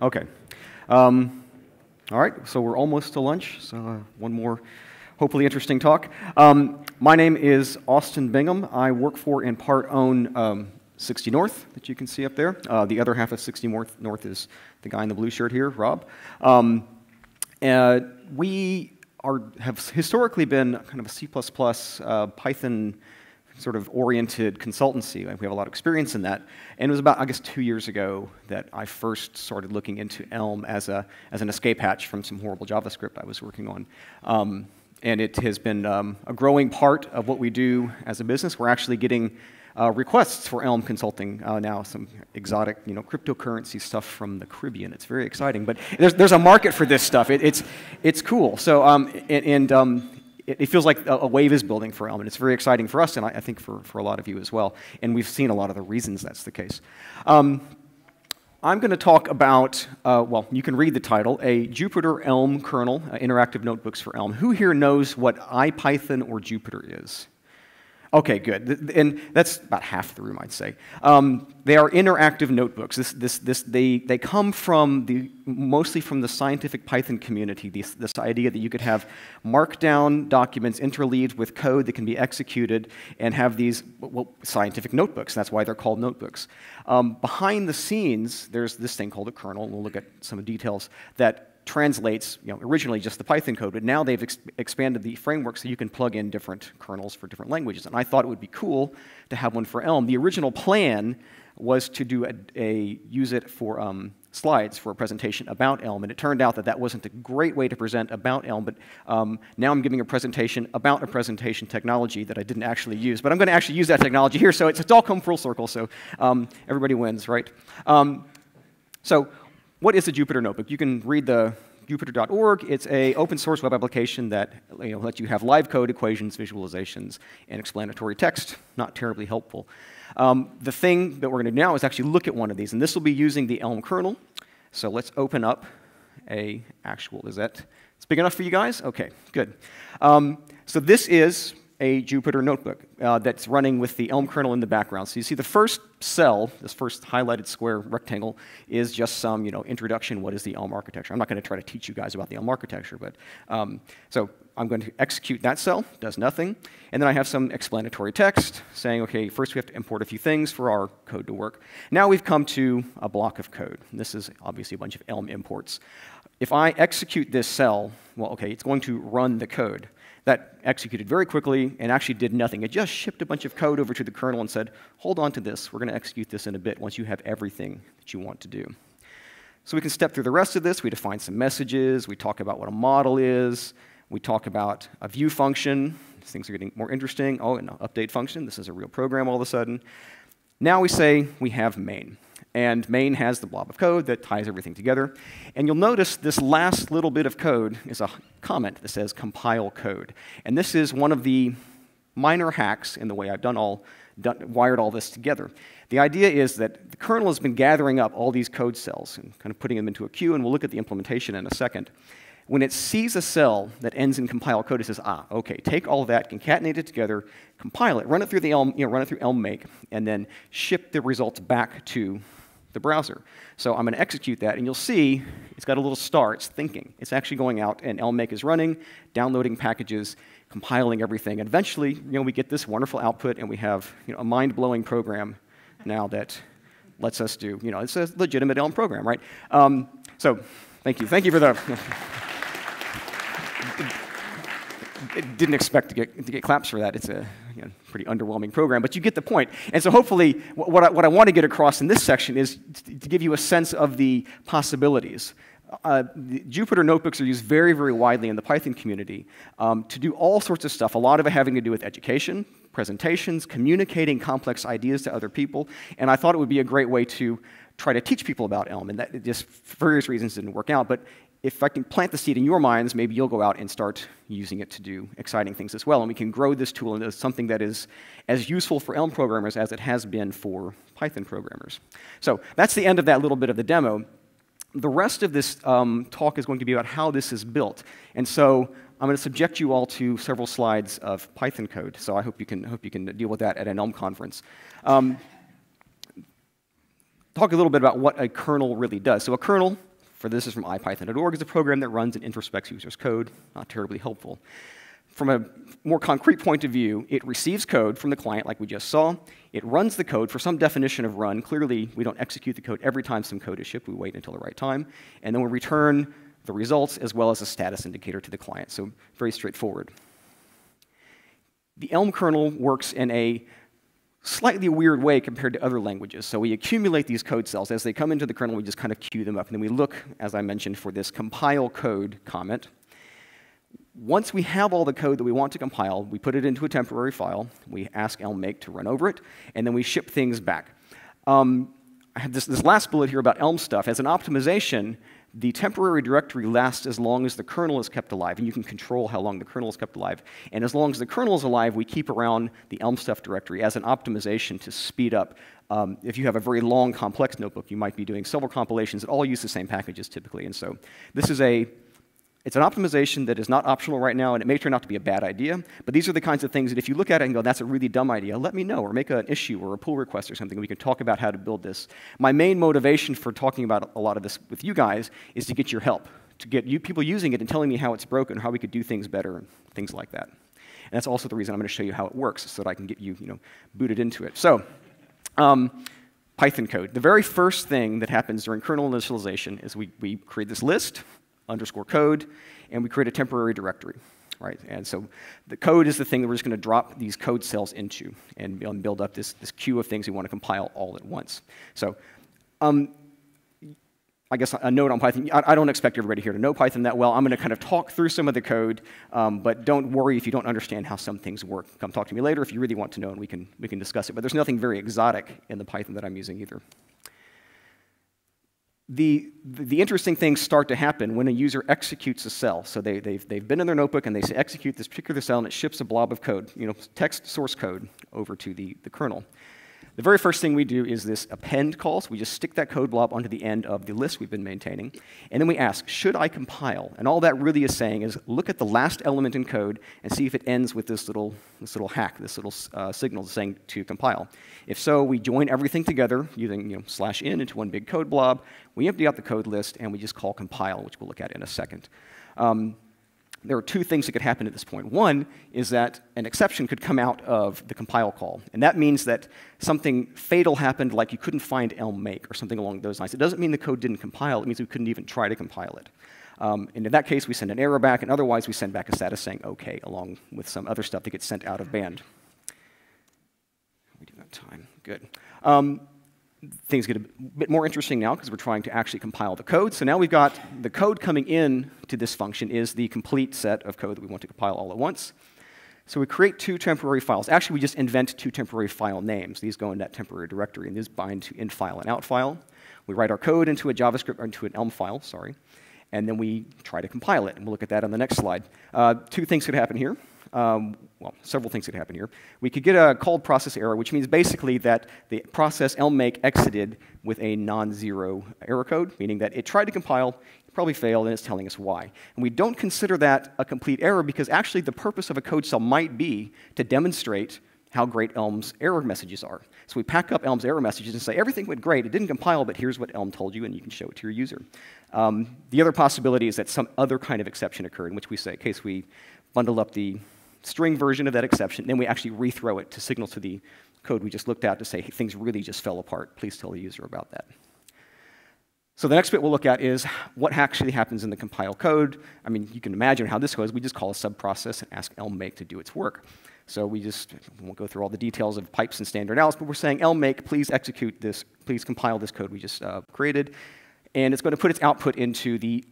Okay. All right, so we're almost to lunch, so one more hopefully interesting talk. My name is Austin Bingham. I work for and part own 60 North, that you can see up there. The other half of 60 North is the guy in the blue shirt here, Rob. We have historically been kind of a C++, Python sort of oriented consultancy. Like, we have a lot of experience in that. And it was about, I guess, 2 years ago that I first started looking into Elm as an escape hatch from some horrible JavaScript I was working on. And it has been a growing part of what we do as a business. We're actually getting requests for Elm consulting now, some exotic, you know, cryptocurrency stuff from the Caribbean. It's very exciting, but there's a market for this stuff. It's cool. So it feels like a wave is building for Elm, and it's very exciting for us, and I think for a lot of you as well. And we've seen a lot of the reasons that's the case. I'm going to talk about, well, you can read the title, a Jupyter Elm Kernel, Interactive Notebooks for Elm. Who here knows what IPython or Jupyter is? Okay, good. And that's about half the room, I'd say. They are interactive notebooks. They come from mostly from the scientific Python community, this idea that you could have markdown documents interleaved with code that can be executed and have these, well, scientific notebooks. That's why they're called notebooks. Behind the scenes, there's this thing called a kernel, and we'll look at some details, that translates, you know, originally just the Python code, but now they've expanded the framework so you can plug in different kernels for different languages. And I thought it would be cool to have one for Elm. The original plan was to do use it for slides for a presentation about Elm, and it turned out that that wasn't a great way to present about Elm, but now I'm giving a presentation about a presentation technology that I didn't actually use, but I'm going to actually use that technology here, so it's all come full circle, so everybody wins, right? So what is a Jupyter Notebook? You can read the jupyter.org. It's an open source web application that, you know, lets you have live code, equations, visualizations, and explanatory text. Not terribly helpful. The thing that we're going to do now is actually look at one of these, and this will be using the Elm kernel. So let's open up a actual, is that, it's big enough for you guys? Okay, good. So this is a Jupyter Notebook that's running with the Elm kernel in the background. So you see the first cell, this first highlighted square rectangle, is just some, you know, introduction, what is the Elm architecture. I'm not going to try to teach you guys about the Elm architecture, but so I'm going to execute that cell, does nothing, and then I have some explanatory text saying, okay, first we have to import a few things for our code to work. Now we've come to a block of code. This is obviously a bunch of Elm imports. If I execute this cell, well, okay, it's going to run the code. That executed very quickly and actually did nothing. It just shipped a bunch of code over to the kernel and said, hold on to this. We're going to execute this in a bit once you have everything that you want to do. So we can step through the rest of this. We define some messages. We talk about what a model is. We talk about a view function. These things are getting more interesting. Oh, and an update function. This is a real program all of a sudden. Now we say we have main. And main has the blob of code that ties everything together. And you'll notice this last little bit of code is a comment that says compile code. And this is one of the minor hacks in the way I've wired all this together. The idea is that the kernel has been gathering up all these code cells and kind of putting them into a queue, and we'll look at the implementation in a second. When it sees a cell that ends in compile code, it says, ah, okay, take all that, concatenate it together, compile it, run it through the Elm, you know, run it through Elm make, and then ship the results back to the browser. So I'm going to execute that, and you'll see it's got a little star. It's thinking. It's actually going out, and Elm make is running, downloading packages, compiling everything. And eventually, you know, we get this wonderful output, and we have, you know, a mind-blowing program now that lets us do, you know, it's a legitimate Elm program, right? So thank you for the. It didn't expect to get claps for that. It's a, you know, pretty underwhelming program, but you get the point. And so hopefully what I want to get across in this section is to give you a sense of the possibilities. The Jupyter Notebooks are used very, very widely in the Python community to do all sorts of stuff, a lot of it having to do with education, presentations, communicating complex ideas to other people, and I thought it would be a great way to try to teach people about Elm, and that it just, for various reasons, didn't work out. But if I can plant the seed in your minds, maybe you'll go out and start using it to do exciting things as well. And we can grow this tool into something that is as useful for Elm programmers as it has been for Python programmers. So that's the end of that little bit of the demo. The rest of this talk is going to be about how this is built. And so I'm going to subject you all to several slides of Python code. So I hope you can deal with that at an Elm conference. Talk a little bit about what a kernel really does. So a kernel For this is from IPython.org. It's a program that runs and introspects users' code. Not terribly helpful. From a more concrete point of view, it receives code from the client like we just saw. It runs the code for some definition of run. Clearly, we don't execute the code every time some code is shipped. We wait until the right time. And then we return the results as well as a status indicator to the client. So very straightforward. The Elm kernel works in a slightly weird way compared to other languages. So we accumulate these code cells. As they come into the kernel, we just kind of queue them up. And then we look, as I mentioned, for this compile code comment. Once we have all the code that we want to compile, we put it into a temporary file. We ask Elm make to run over it. And then we ship things back. I have this last bullet here about Elm stuff. As an optimization, the temporary directory lasts as long as the kernel is kept alive. And you can control how long the kernel is kept alive. And as long as the kernel is alive, we keep around the Elm stuff directory as an optimization to speed up. If you have a very long, complex notebook, you might be doing several compilations that all use the same packages typically. And so this is it's an optimization that is not optional right now, and it may turn out to be a bad idea. But these are the kinds of things that if you look at it and go, that's a really dumb idea, let me know, or make an issue or a pull request or something. We can talk about how to build this. My main motivation for talking about a lot of this with you guys is to get your help, to get you people using it and telling me how it's broken, how we could do things better, and things like that. And that's also the reason I'm going to show you how it works, so that I can get you, booted into it. So Python code. The very first thing that happens during kernel initialization is we create this list, underscore code, and we create a temporary directory, right? And so the code is the thing that we're just going to drop these code cells into and build up this queue of things we want to compile all at once. So I guess a note on Python. I don't expect everybody here to know Python that well. I'm going to kind of talk through some of the code, but don't worry if you don't understand how some things work. Come talk to me later if you really want to know, and we can discuss it. But there's nothing very exotic in the Python that I'm using either. The interesting things start to happen when a user executes a cell. So they've been in their notebook, and they say, execute this particular cell, and it ships a blob of code, text source code, over to the kernel. The very first thing we do is this append call. So we just stick that code blob onto the end of the list we've been maintaining. And then we ask, should I compile? And all that really is saying is, look at the last element in code and see if it ends with this little hack, this little signal saying to compile. If so, we join everything together using /n into one big code blob. We empty out the code list, and we just call compile, which we'll look at in a second. There are two things that could happen at this point. One is that an exception could come out of the compile call. And that means that something fatal happened, like you couldn't find Elm make or something along those lines. It doesn't mean the code didn't compile. It means we couldn't even try to compile it. And in that case, we send an error back. And otherwise, we send back a status saying OK, along with some other stuff that gets sent out of band. We do have time. Good. Things get a bit more interesting now because we're trying to actually compile the code. So now we've got the code coming in to this function is the complete set of code that we want to compile all at once. So we create two temporary files. Actually, we just invent two temporary file names. These go in that temporary directory, and these bind to infile and outfile. We write our code into a JavaScript or into an Elm file, sorry, and then we try to compile it. And we'll look at that on the next slide. Two things could happen here. Well, several things could happen here. We could get a called process error, which means basically that the process Elm make exited with a non-zero error code, meaning that it tried to compile, it probably failed, and it's telling us why. And we don't consider that a complete error because actually the purpose of a code cell might be to demonstrate how great Elm's error messages are. So we pack up Elm's error messages and say, everything went great. It didn't compile, but here's what Elm told you, and you can show it to your user. The other possibility is that some other kind of exception occurred, in which we say, in case we bundle up the string version of that exception, then we actually rethrow it to signal to the code we just looked at to say, hey, things really just fell apart. Please tell the user about that. So the next bit we'll look at is what actually happens in the compile code. I mean, you can imagine how this goes. We just call a subprocess and ask Elm make to do its work. So we won't go through all the details of pipes and standard outs, but we're saying Elm make, please execute this, please compile this code we just created. And it's going to put its output into the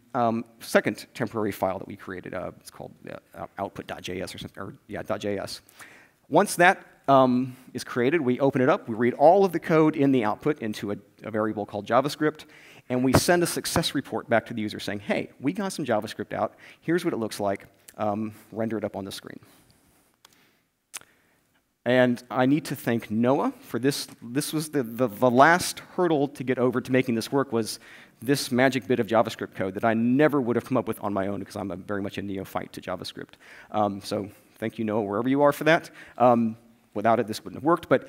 second temporary file that we created. It's called output.js or something, or yeah, .js. Once that is created, we open it up. We read all of the code in the output into a variable called JavaScript. And we send a success report back to the user saying, hey, we got some JavaScript out. Here's what it looks like. Render it up on the screen. And I need to thank Noah for this. This was the last hurdle to get over to making this work was this magic bit of JavaScript code that I never would have come up with on my own because I'm very much a neophyte to JavaScript. So thank you, Noah, wherever you are for that. Without it, this wouldn't have worked. But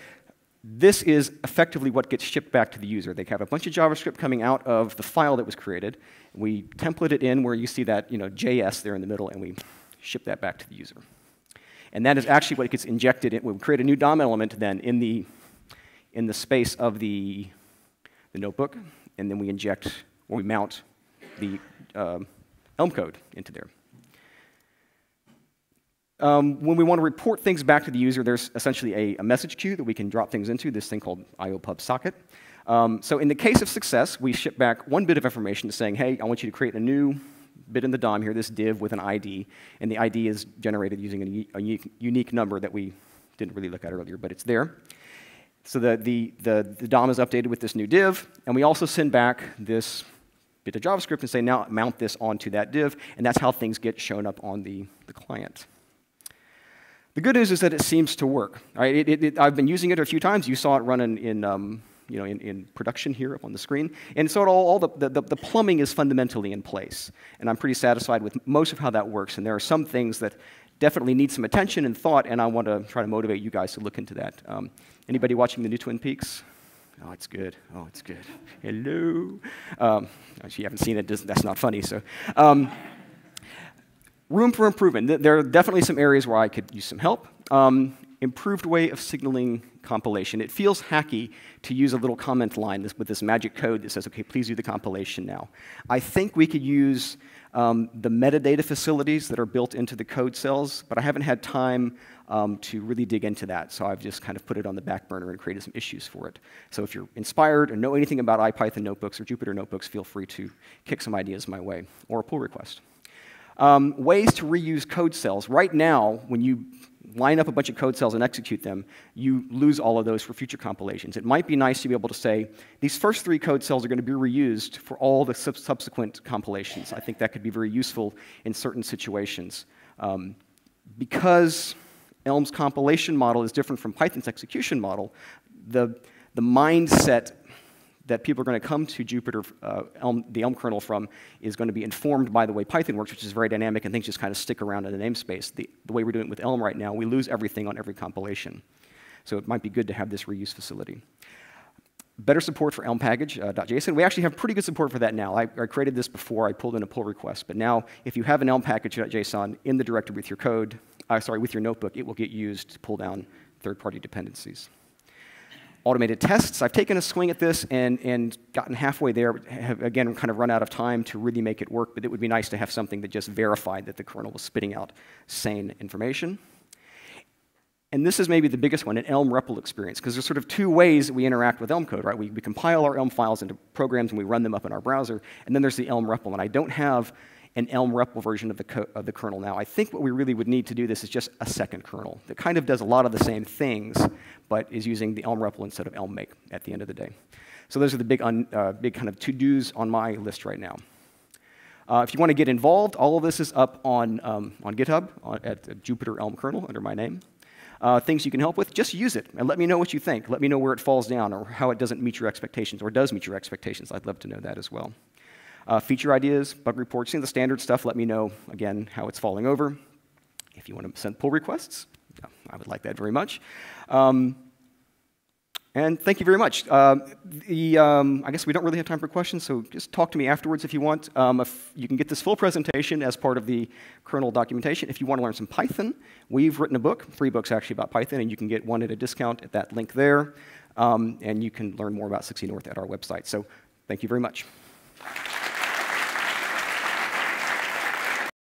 This is effectively what gets shipped back to the user. They have a bunch of JavaScript coming out of the file that was created. We template it in where you see that JS there in the middle, and we ship that back to the user. And that is actually what gets injected in. We create a new DOM element then in the space of the notebook, and then we inject or we mount the Elm code into there. When we want to report things back to the user, there's essentially a message queue that we can drop things into, this thing called IOPub socket. So in the case of success, we ship back one bit of information saying, hey, I want you to create a new bit in the DOM here, this div with an ID. And the ID is generated using a unique number that we didn't really look at earlier, but it's there. So the DOM is updated with this new div. And we also send back this bit of JavaScript and say, now mount this onto that div. And that's how things get shown up on the client. The good news is that it seems to work. Right? I've been using it a few times. You saw it run in production here up on the screen. And so all the plumbing is fundamentally in place. And I'm pretty satisfied with most of how that works. And there are some things that definitely need some attention and thought, and I want to try to motivate you guys to look into that. Anybody watching the new Twin Peaks? Oh, it's good. Oh, it's good. Hello. If you haven't seen it, that's not funny. So. Room for improvement. There are definitely some areas where I could use some help. Improved way of signaling compilation. It feels hacky to use a little comment line with this magic code that says, OK, please do the compilation now. I think we could use the metadata facilities that are built into the code cells, but I haven't had time to really dig into that. So I've just kind of put it on the back burner and created some issues for it. So if you're inspired or know anything about IPython notebooks or Jupyter notebooks, feel free to kick some ideas my way or a pull request. Ways to reuse code cells. Right now, when you line up a bunch of code cells and execute them, you lose all of those for future compilations. It might be nice to be able to say, these first 3 code cells are going to be reused for all the subsequent compilations. I think that could be very useful in certain situations. Because Elm's compilation model is different from Python's execution model, the mindset that people are going to come to Jupyter, the Elm kernel from, is going to be informed by the way Python works, which is very dynamic, and things just kind of stick around in the namespace. The way we're doing it with Elm right now, we lose everything on every compilation. So it might be good to have this reuse facility. Better support for Elm package, .json. We actually have pretty good support for that now. I created this before. I pulled in a pull request. But now, if you have an Elm package.json in the directory with your code, with your notebook, it will get used to pull down third-party dependencies. Automated tests. I've taken a swing at this and gotten halfway there, but have again kind of run out of time to really make it work, but it would be nice to have something that just verified that the kernel was spitting out sane information. And this is maybe the biggest one, an Elm REPL experience, because there's sort of 2 ways that we interact with Elm code, right? We compile our Elm files into programs and we run them up in our browser, and then there's the Elm REPL, and I don't have an Elm REPL version of the kernel now. I think what we really would need to do this is just a second kernel that kind of does a lot of the same things, but is using the Elm REPL instead of Elm make at the end of the day. So those are the big kind of to-dos on my list right now. If you want to get involved, all of this is up on GitHub at Jupyter Elm Kernel under my name. Things you can help with, just use it and let me know what you think. Let me know where it falls down or how it doesn't meet your expectations or does meet your expectations. I'd love to know that as well. Feature ideas, bug reports, the standard stuff. Let me know, again, how it's falling over. If you want to send pull requests, I would like that very much. And thank you very much. I guess we don't really have time for questions, so just talk to me afterwards if you want. If you can get this full presentation as part of the kernel documentation. If you want to learn some Python, we've written a book, 3 books actually about Python, and you can get one at a discount at that link there. And you can learn more about 60 North at our website. So thank you very much.